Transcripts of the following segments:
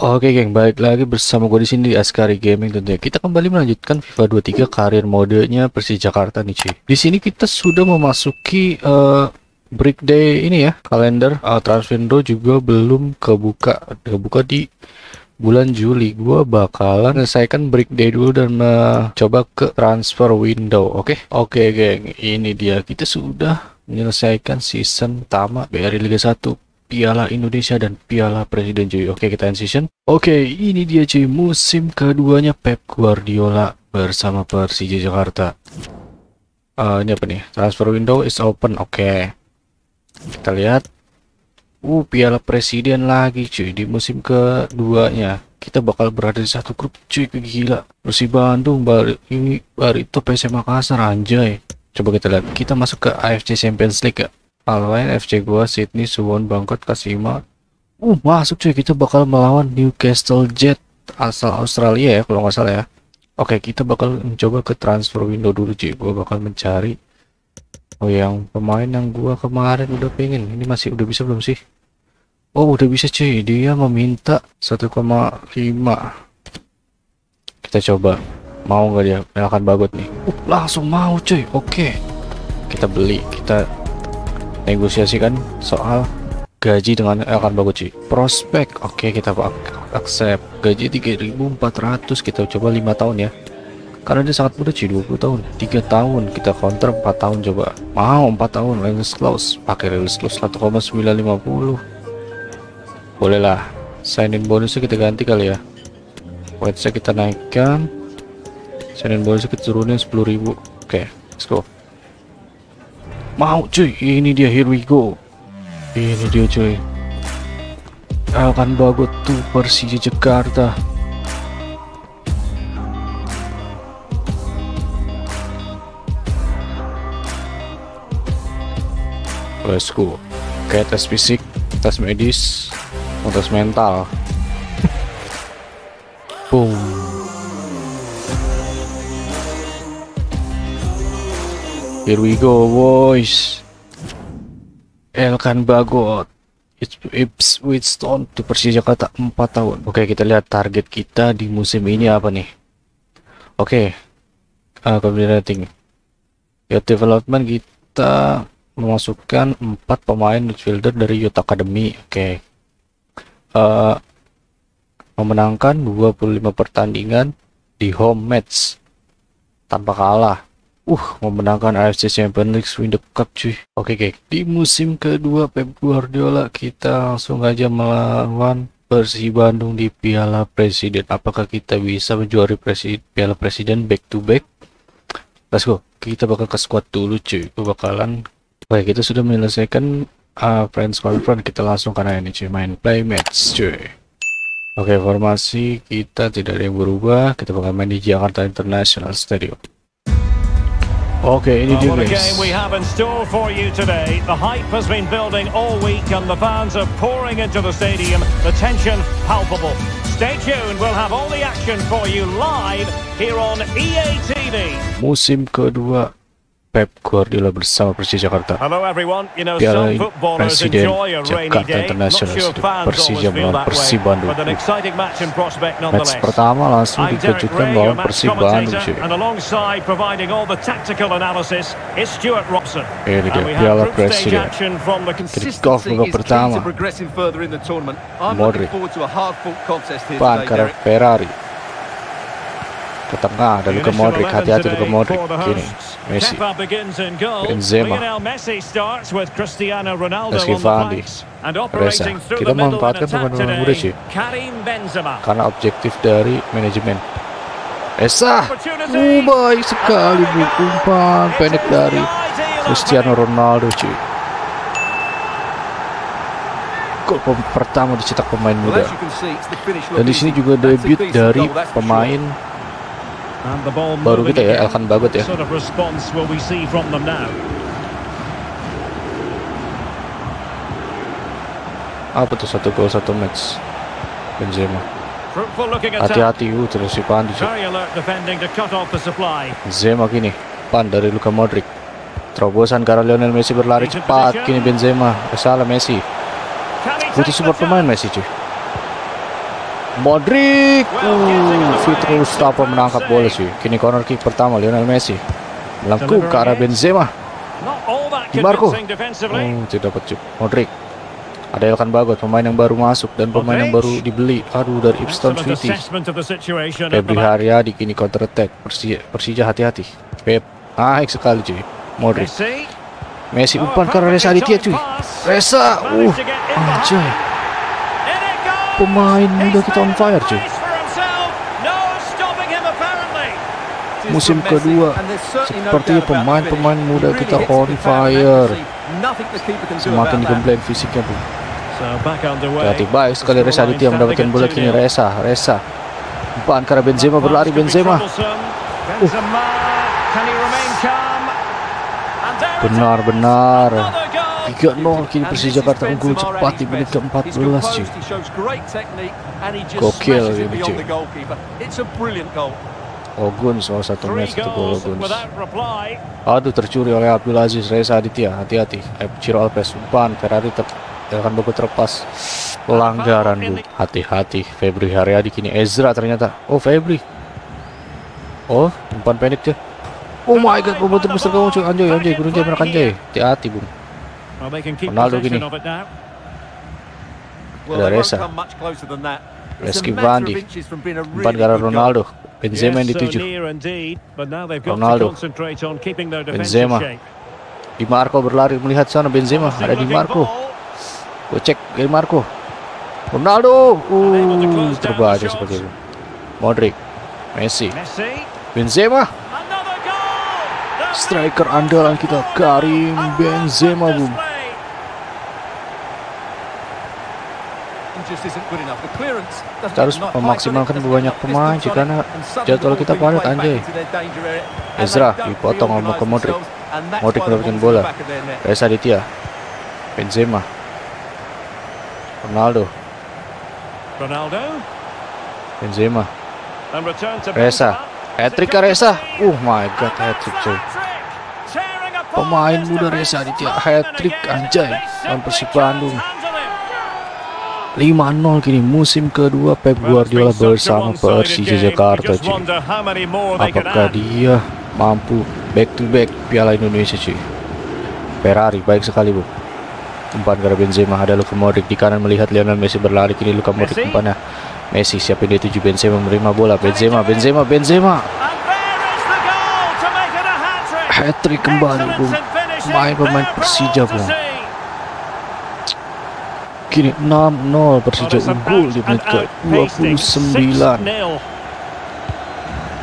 Oke geng, balik lagi bersama gue di sini di Askari Gaming tentunya. Kita kembali melanjutkan FIFA 23 karir modenya Persija Jakarta nih cuy. Di sini kita sudah memasuki break day ini ya, kalender transfer window juga belum kebuka. Kebuka di bulan Juli. Gue bakalan selesaikan break day dulu dan mencoba ke transfer window. Oke geng, ini dia, kita sudah menyelesaikan season pertama BRI Liga 1, Piala Indonesia dan Piala Presiden cuy. Oke, kita end season. Oke, ini dia cuy, musim keduanya Pep Guardiola bersama Persija Jakarta. Ini apa nih, transfer window is open. Oke, kita lihat. Piala Presiden lagi cuy, di musim keduanya kita bakal berada di satu grup cuy, gila. Persib Bandung, Barito, PSM Makassar, anjay. Coba kita lihat, kita masuk ke AFC Champions League ya. Alwain, FC Goa, Sydney, Suwon, Bangkot, Kasima. Masuk cuy, kita bakal melawan Newcastle Jet asal Australia ya kalau nggak salah ya. Oke, kita bakal mencoba ke transfer window dulu cuy. Gua bakal mencari yang pemain yang gua kemarin udah pengen. Ini masih udah bisa belum sih? Udah bisa cuy, dia meminta 1,5. Kita coba, mau nggak dia? Elkan Baggot nih. Langsung mau cuy. Oke, kita beli, kita negosiasikan soal gaji dengan Elkan Baggot cuy. Prospek, oke, kita accept. Gaji 3.400, kita coba 5 tahun ya, karena dia sangat muda cuy, 20 tahun. 3 tahun, kita counter 4 tahun coba. Mau 4 tahun, release close. Pakai release close 1,950. Boleh lah. Sign in bonusnya kita ganti kali ya. Wage-nya kita naikkan, sign in bonusnya kita turunin 10.000. Oke, let's go. Mau cuy, ini dia, here we go. Ini dia cuy, Elkan Baggot tuh Persija Jakarta. Let's go. Kayak tes fisik, tes medis, tes mental. Boom. Here we go boys. Elkan Baggot, Ipswich to Persija Jakarta 4 tahun. Oke, kita lihat target kita di musim ini apa nih. Oke, kemudian rating ya, development kita memasukkan 4 pemain midfielder dari Youth Academy. Oke, memenangkan 25 pertandingan di home match tanpa kalah, memenangkan AFC Champions League Window Cup cuy. Oke, di musim kedua Pep Guardiola kita langsung aja melawan Persib Bandung di Piala Presiden. Apakah kita bisa menjuari Piala Presiden back to back? Let's go, kita bakal ke squad dulu cuy. Oke, kita sudah menyelesaikan friends conference. Kita langsung karena ini cuy, main play match cuy. Oke, formasi kita tidak ada yang berubah. Kita bakal main di Jakarta International Stadium. Oke, ini dia guys. Musim kedua Pep Guardiola bersama Persija Jakarta. Piala Presiden Jakarta International Stadium, Persija melawan Persib Bandung. Match pertama langsung dikejutkan melawan Persib Bandung. Ini dia Piala Presiden. Kick off babak pertama. Modric, depan karena Ferrari. Ke tengah ada Luka Modric, hati-hati Luka Modric. Kini Messi, Benzema, Eskifandi, Reza. Kita memanfaatkan pemain-pemain muda sih, karena objektif dari manajemen. Reza, baik sekali bu, umpan pendek dari Cristiano Ronaldo cuy. Gol pertama dicetak pemain muda. Dan di sini juga debut dari pemain baru kita ya, Elkan Baggot ya. Apa tuh, 1 gol 1 match Benzema. Hati-hati terus si Pandi. Benzema kini, pan dari Luka Modric. Terobosan karena Lionel Messi berlari cepat. Kini Benzema, salah Messi. Butuh support pemain Messi cuy. Modric. Fitru Mustafa menangkap bola sih. Kini corner kick pertama Lionel Messi. Melengkung ke arah Benzema. Di Marco. Tidak dapat cuk. Modric. Ada Elkan Baggot, pemain yang baru masuk dan pemain yang baru dibeli. Aduh, dari Ipswich City. Febri Boharyadi kini counter attack. Persija hati-hati. Pep. Naik sekali cuy. Modric. Messi umpan karena Reza Aditya cuy. Reza. Cuy. Pemain muda kita on fire cuy. Musim kedua. Sepertinya pemain-pemain muda kita on fire. Semakin digembleng fisiknya pun. Berarti baik sekali Reza Aditya mendapatkan bola kini. Reza. Umpan karena Benzema berlari. Benzema. Benar-benar 3-0 kini Persija Jakarta unggul cepat di menit ke-14 cuy. Gokil ini cuy. Ogunz salah satu match itu gol Ogunz. Aduh, tercuri oleh Abdul Aziz. Reza Aditya hati-hati. Ciro Alves umpan Ferrari akan bagus terlepas. Pelanggaran bu. Hati-hati Febri Boharyadi kini. Ezra ternyata. Febri. Umpan pendek dia. My god, bobotoh besar kamu cuy. Anjay, gurun dia merah anjay. Hati-hati bung. Ronaldo gini. Ada Reza. Reski Bandi. Umpan gara Ronaldo. Benzema yang dituju. Ronaldo. Benzema. Di Marco berlari melihat sana. Benzema ada di Marco. Gue cek di Marco. Ronaldo. Terbaca seperti itu. Modric. Messi. Benzema. Striker andalan kita Karim Benzema bung. Kita harus memaksimalkan banyak pemain jika jadwal kita padat anjay. Ezra dipotong oleh Modric. Modric mendapatkan bola. Reza Aditya. Benzema. Ronaldo. Benzema. Reza. Hat-trick Reza. My god, hat-trick coy. Pemain muda Reza Aditya hat-trick anjay. Persib Bandung 5-0 kini musim kedua Pep Guardiola bersama Persija Jakarta cuy. Apakah dia mampu back to back Piala Indonesia cuy. Ferrari baik sekali bu. Umpan gara Benzema ada Luka Modric di kanan melihat Lionel Messi berlari kini. Luka Modric umpannya Messi siapin dia tuju. Benzema menerima bola. Benzema. Hat-trick kembali bu. Pemain Persija bu. Kini 6-0 Persija unggul di menit ke-29.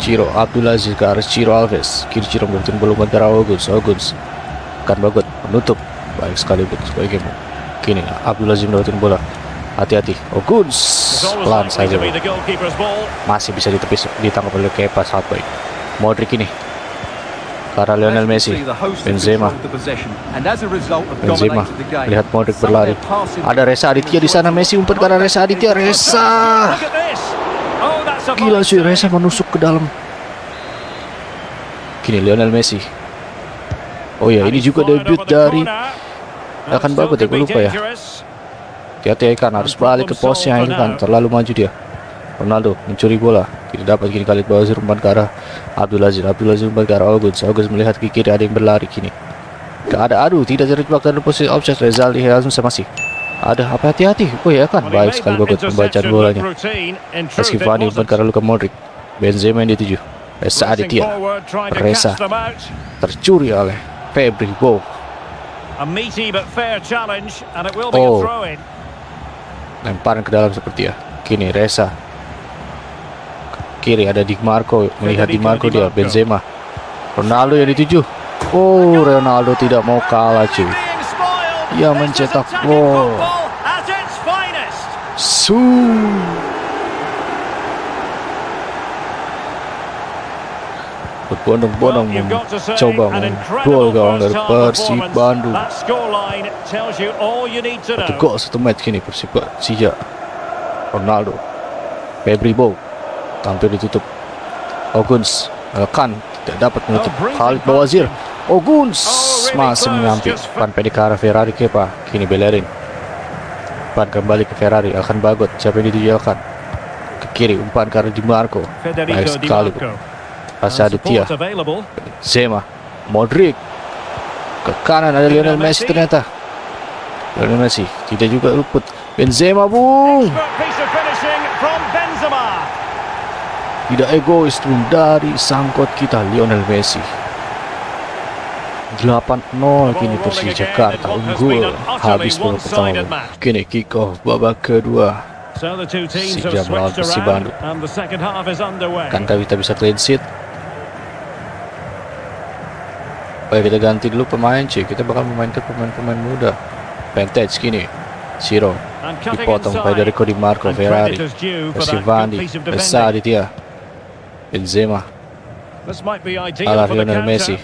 Ciro Abdul Aziz ke arah Ciro Alves. Kiri Ciro mungkin belum antara Ogunz. Kan Baggot menutup. Baik sekali buat sebagai game. Kini Abdul Aziz mendapatkan bola. Hati-hati Ogunz. Pelan saja. Masih bisa ditepis, ditangkap oleh Kepa saat baik. Modric ini. Karena Lionel Messi. Benzema lihat Modric berlari. Ada Reza Aditya di sana. Messi umpan karena Reza Aditya. Gila sih Reza menusuk ke dalam. Kini Lionel Messi. Ini juga debut dari Elkan Baggot ya, gue lupa ya. Hati-hati Elkan, harus balik ke posnya Elkan, terlalu maju dia. Ronaldo mencuri bola, tidak dapat kini. Khalid Bawazir umpan ke arah Abdul Aziz umpan ke arah Ogunz melihat ke kiri ada yang berlari kini. Tidak terjebak dalam posisi offside. Reza masih ada hati-hati. Baik sekali Baggot pembacaan bolanya. Meski Fani umpan ke arah Luka Modric. Benzema yang dituju. Reza Aditya. Reza tercuri oleh Febri Boharyadi. Lemparan ke dalam seperti ya. Kini Reza kiri ada Di Marco melihat Di Marco dia. Benzema. Ronaldo yang dituju. Ronaldo tidak mau kalah cuy. Ia mencetak gol. Berbondong-bondong mencoba menggol gawang dari Persib Bandung. Satu match kini Persija. Ronaldo. Febri Boharyadi tampil ditutup. Ogunz Elkan tidak dapat menutup. Khalid Bawazir. Ogunz masih menyamping. Pan pendek ke arah Ferrari. Kepa kini Bellerin. Pan kembali ke Ferrari. Elkan Baggot siapa yang dituju Elkan. ke kiri, umpan Karim Di Marco. Baik sekali pasnya Aditya. Benzema, Modric ke kanan, ada Lionel Messi ternyata. Lionel Messi tidak juga luput. Benzema, bung. Tidak egois pun dari sangkot kita Lionel Messi. 8-0 kini Persija Jakarta unggul habis babak pertama. Kini kick off babak kedua. Persija melawan Persib Bandung. Kankah kita bisa clean sheet? Baik, kita ganti dulu pemain C. Kita bakal memainkan pemain-pemain muda. Vantage kini Ciro dipotong by dari Di Marco, Ferrari, Persivandi, Esa Aditya, Benzema, ala Lionel Messi.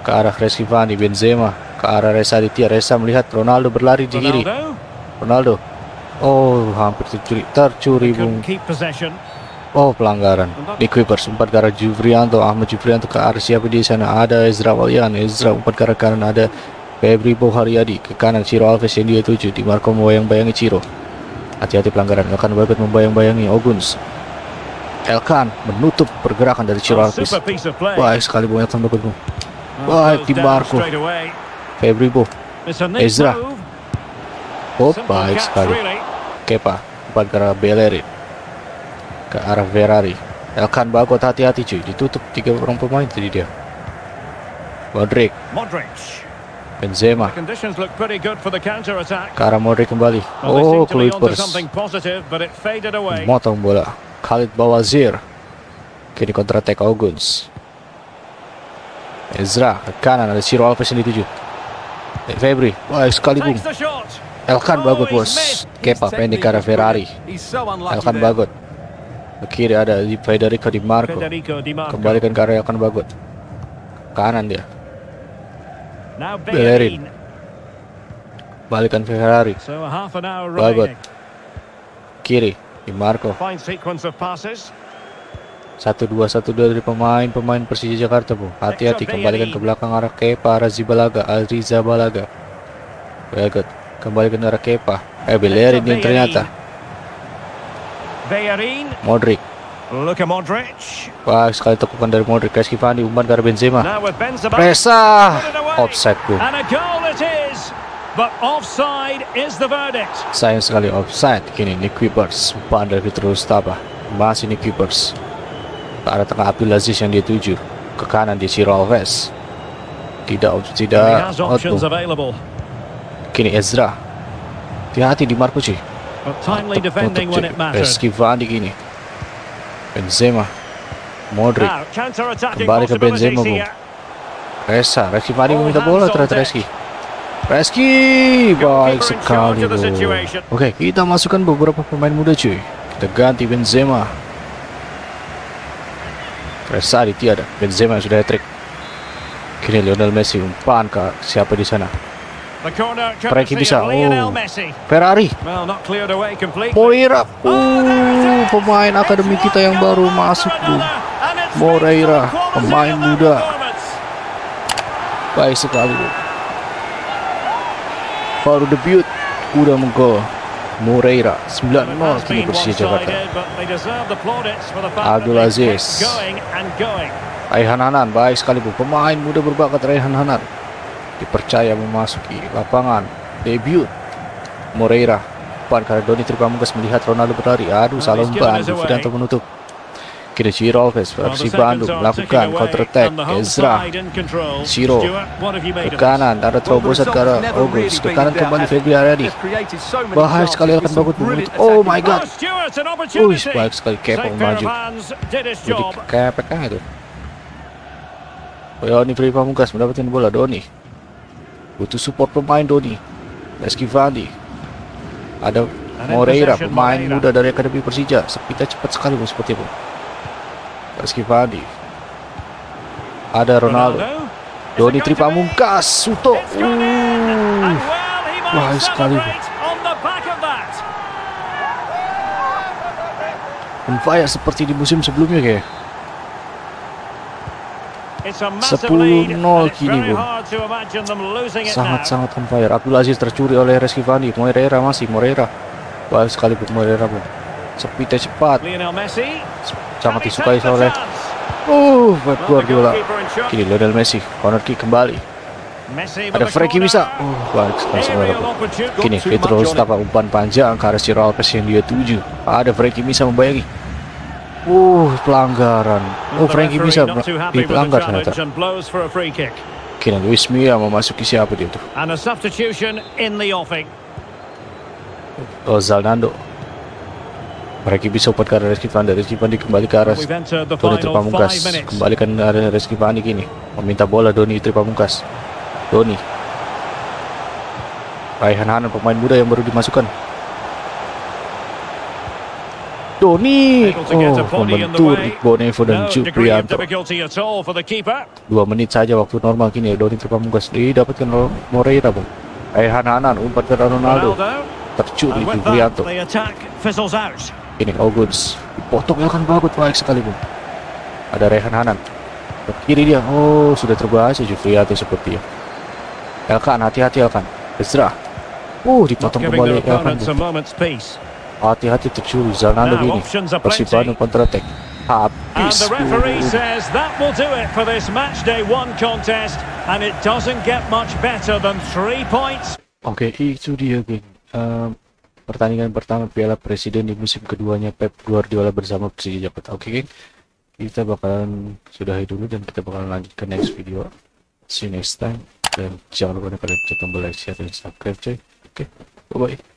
Ke arah Resivani, Benzema ke arah Reza Aditya. Reza melihat Ronaldo berlari di kiri. Ronaldo, oh hampir tercuri bung. Oh pelanggaran. Di Kuipers sempat ke arah Jufrianto. Ahmad Jufrianto ke arah siapa di sana? Ada Ezra Walian. Ezra umpat ke arah kanan, ada Febri Boharyadi. Ke kanan Ciro Alves yang dia tuju. Di Marco membayang-bayangi Ciro. Hati-hati pelanggaran. Elkan Baggot membayang-bayangi Ogunz. Elkan menutup pergerakan dari Ciro Alves. Baik sekali bung Elkan Baggot bung. Baik Di Marco, Febri Bo, Ezra. Oh baik sekali. Kepa umpan ke arah Bellerin, ke arah Ferrari. Elkan Baggot hati-hati cuy, ditutup 3 orang pemain tadi dia. Modric, Benzema ke arah Modric kembali. Oh Clippers motong bola. Khalid Bawazir kini kontra attack Ogunz. Ezra ke kanan, ada Ciro Alves yang dituju. Febri, baik sekali bung. Elkan Baggot bos. Kepa pendek ke arah Ferrari. Elkan Baggot ke kiri, ada Federico Di Marco. Kembalikan ke arah Elkan Baggot. Kanan dia Bellerin. Balikan Ferrari, Baggot kiri, Di Marco. 1-2, 1-2 dari pemain-pemain Persija Jakarta bu. Hati-hati, kembalikan ke belakang arah Kepa, Azriza Balaga. Baggot, kembalikan arah Kepa. Bellerin yang ternyata. Modric. Wah, sekali tekukan dari Modric. Eskifani umpan ke arah Benzema. Reza, offside bu. Sayang sekali offside. Kini Nikwipers, umpan dari Fitru Mustafa. Masih Nikwipers. Ke arah tengah Abdul Aziz yang dia tuju. Ke kanan di Ciro Alves. Tidak Otto. Kini Ezra. Hati-hati Di Marco cuy. Eskifani kini. Benzema, Modric. Kembali ke Benzema bung. Reza, Eskifani meminta bola terhadap Reski. Reski, baik sekali bung. Oke, kita masukkan beberapa pemain muda cuy. Kita ganti Benzema. Reza Aditya ada. Benzema yang sudah hat-trick. Kini Lionel Messi umpan ke siapa di sana? Pergi bisa. Oh. Ferrari. Moreira. Pemain akademi kita yang baru masuk bung. Moreira, pemain muda. Baik sekali bung. Baru debut udah menggol. Moreira 9-0 kini Persija Jakarta. Abdul Aziz, Raihan Hanan, baik sekali bu. Pemain muda berbakat Raihan Hanan dipercaya memasuki lapangan debut. Moreira umpan karena Doni Tri Pamungkas melihat Ronaldo berlari. Aduh salah umpan, Jufrianto menutup. Kini Ciro Alves, Persib Bandung melakukan counter attack. Ezra, Ciro ke kanan, ada terobosan ke arah Ogunz. Ke kanan kembali Febri Boharyadi. Bahaya sekali Elkan Baggot. Oh my god. Wih, baik sekali Kepa maju. Jadi kepek kan itu. Doni Tri Pamungkas mendapatkan bola. Doni butuh support pemain Doni. Eskifandi. Ada Moreira, pemain muda dari akademi Persija. Kita cepat sekali seperti itu. Eskifandi, ada Ronaldo, Doni Tri Pamungkas, Suto. Wah sekali Unfire seperti di musim sebelumnya kayak. 10-0 kini bung. Sangat-sangat unfire. Abdul Aziz tercuri oleh Eskifandi. Moreira masih Moreira. Wah sekali bung Moreira bung. Speednya cepat, sangat disukai oleh Pep Guardiola. Kini Lionel Messi, corner kick kembali. Ada free kick bisa. Baik sekali. Kini Fitru Mustafa, umpan panjang ke arah Ciro Alves yang dia tuju. Ada free kick bisa membayangi. Pelanggaran. Free kick bisa dipelanggar ternyata. Kini Luis Mia memasuki siapa dia tuh? Zalando. Mereka bisa opat ke arah Reski Pandi. Reski Pandi kembali ke arah Doni Tri Pamungkas. Kembalikan arah Reski Pandi kini. Meminta bola Doni Tri Pamungkas. Doni. Raihan Hanan, pemain muda yang baru dimasukkan. Doni. Membentur Bonevo dan Jufrianto. 2 menit saja waktu normal kini. Doni Tri Pamungkas didapatkan Moreira. Raihan Hanan umpan ke Ronaldo. Tercuri Jufrianto. Ini Ogunz dipotong Elkan Baggot, baik sekali pun. Ada Raihan Hanan ke kiri dia. Sudah terbaca Jufrianto sepertinya. Elkan, hati-hati Elkan. Ezra. Dipotong kembali Elkan. Hati-hati tercuri Zalando ini. Persib Bandung kontra attack. Habis. Oke, itu dia geng. Pertandingan pertama Piala Presiden di musim keduanya Pep Guardiola bersama Persija Jakarta. Oke, geng. Kita bakalan sudahi dulu dan kita bakalan lanjut ke next video. See you next time. Dan jangan lupa kalian tekan tombol like, share, dan subscribe, coy. Oke, bye-bye.